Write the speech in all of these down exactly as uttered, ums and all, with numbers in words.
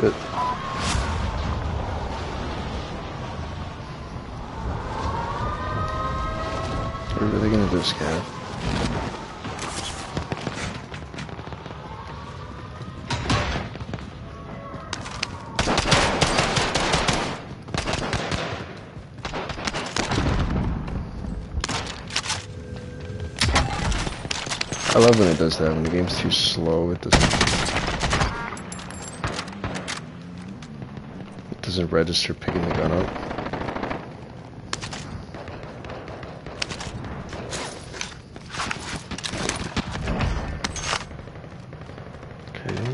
shit. What are they gonna do, Scav? I love when it does that, when the game's too slow, it doesn't... It doesn't register picking the gun up. Okay.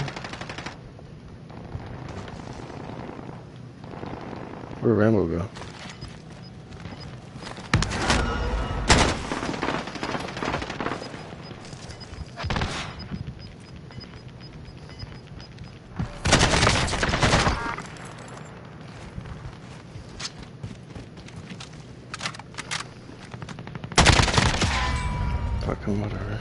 Where'd Rambo go? Whatever.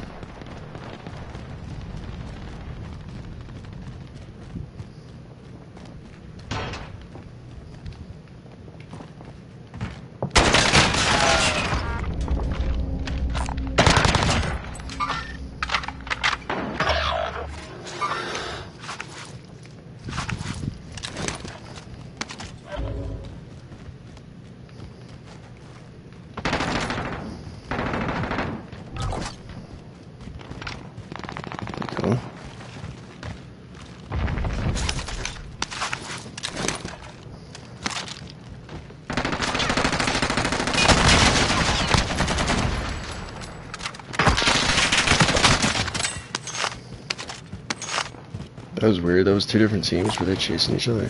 That was weird, that was two different teams, were they chasing each other?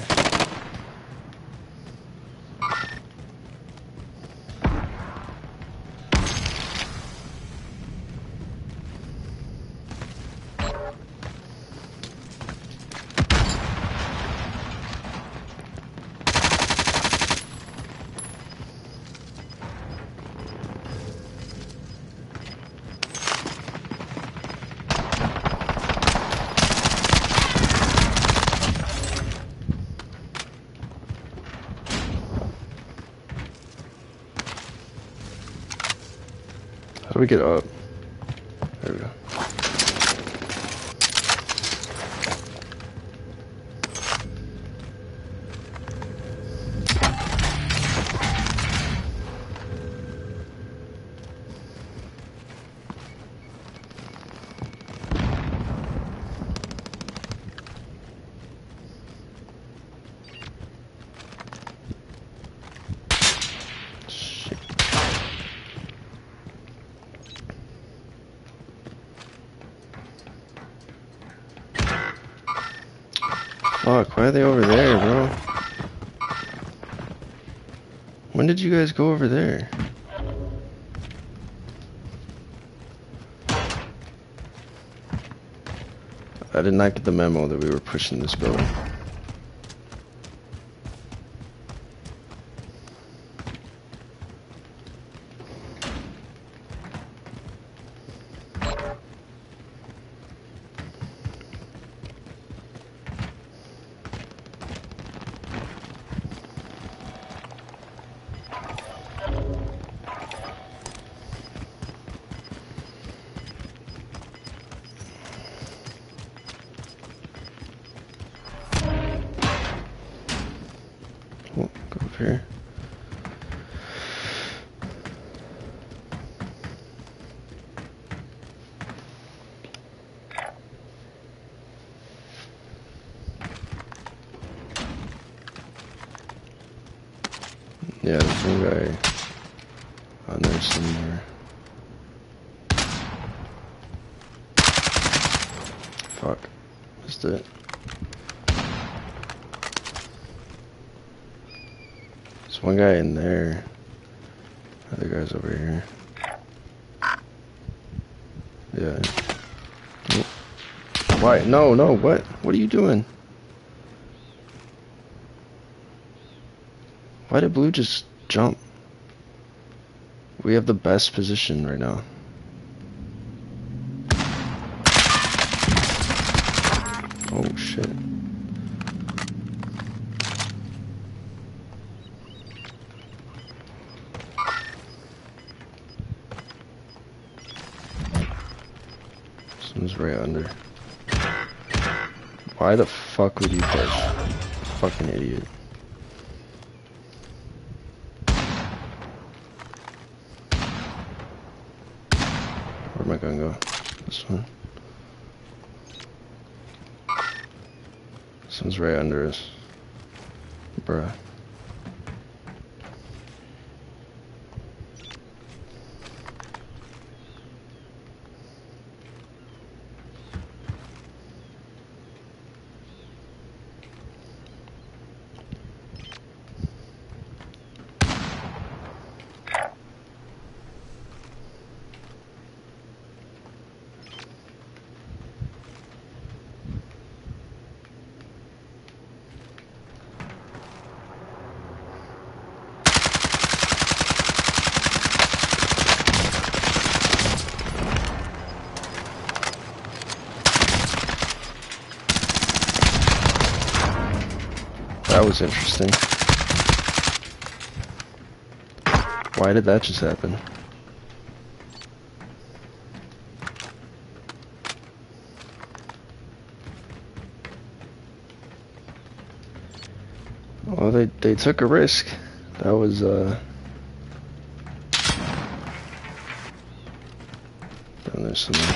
How do we get up? There we go. Fuck, why are they over there, bro? When did you guys go over there? I did not get the memo that we were pushing this building. Go up here. Yeah, there's some guy on there somewhere. Fuck. Missed it. One guy in there. Other guy's over here. Yeah. Why? No, no, what? What are you doing? Why did Blue just jump? We have the best position right now. Oh, shit. under. Why the fuck would you push? Fucking idiot. Where am I gonna go? This one. This one's right under us. Bruh. That was interesting. Why did that just happen? Well, they, they took a risk. That was, uh... Then there's some...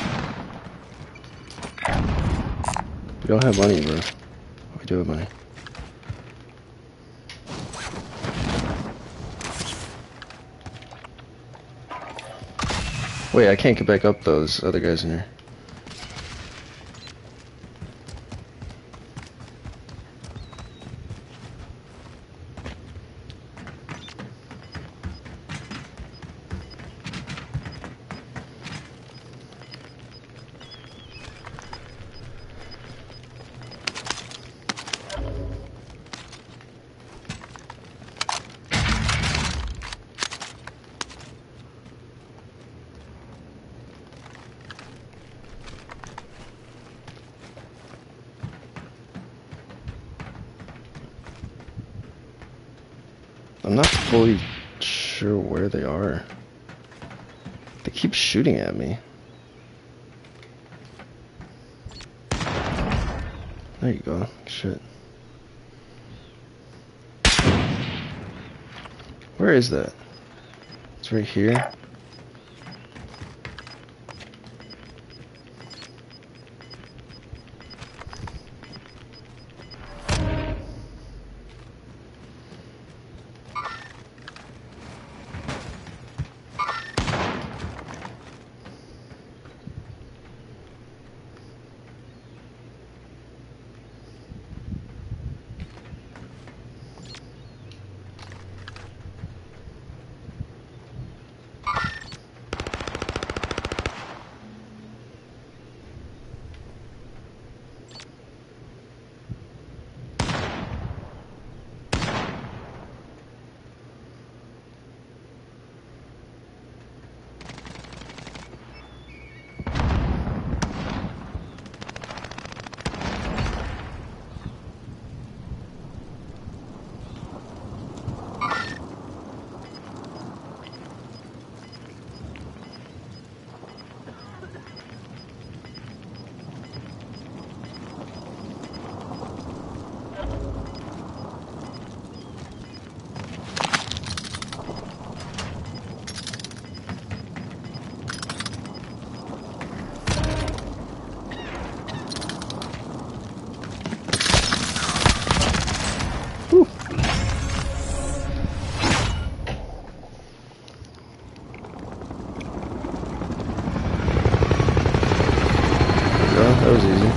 We don't have money, bro. We do have money. Wait, I can't get back up those other guys in here. I'm not fully sure where they are. They keep shooting at me. There you go. Shit. Where is that? It's right here. That was easy.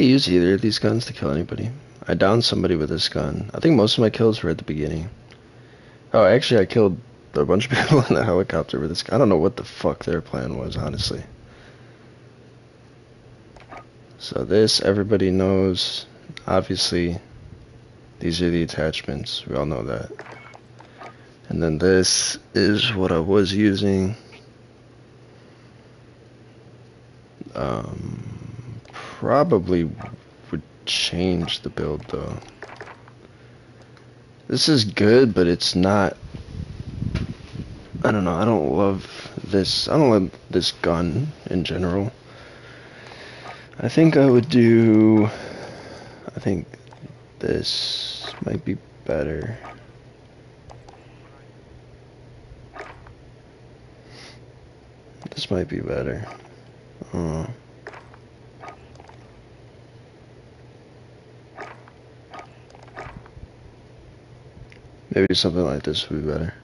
I use either of these guns to kill anybody. I downed somebody with this gun. I think most of my kills were at the beginning. Oh, actually I killed a bunch of people in the helicopter with this gun. I don't know what the fuck their plan was, honestly. So this, everybody knows. Obviously, these are the attachments. We all know that. And then this is what I was using. Um, probably would change the build though. This is good, but it's not. I don't know. I don't love this. I don't love this gun in general. I think I would do. I think this might be better. This might be better. Uh, maybe something like this would be better.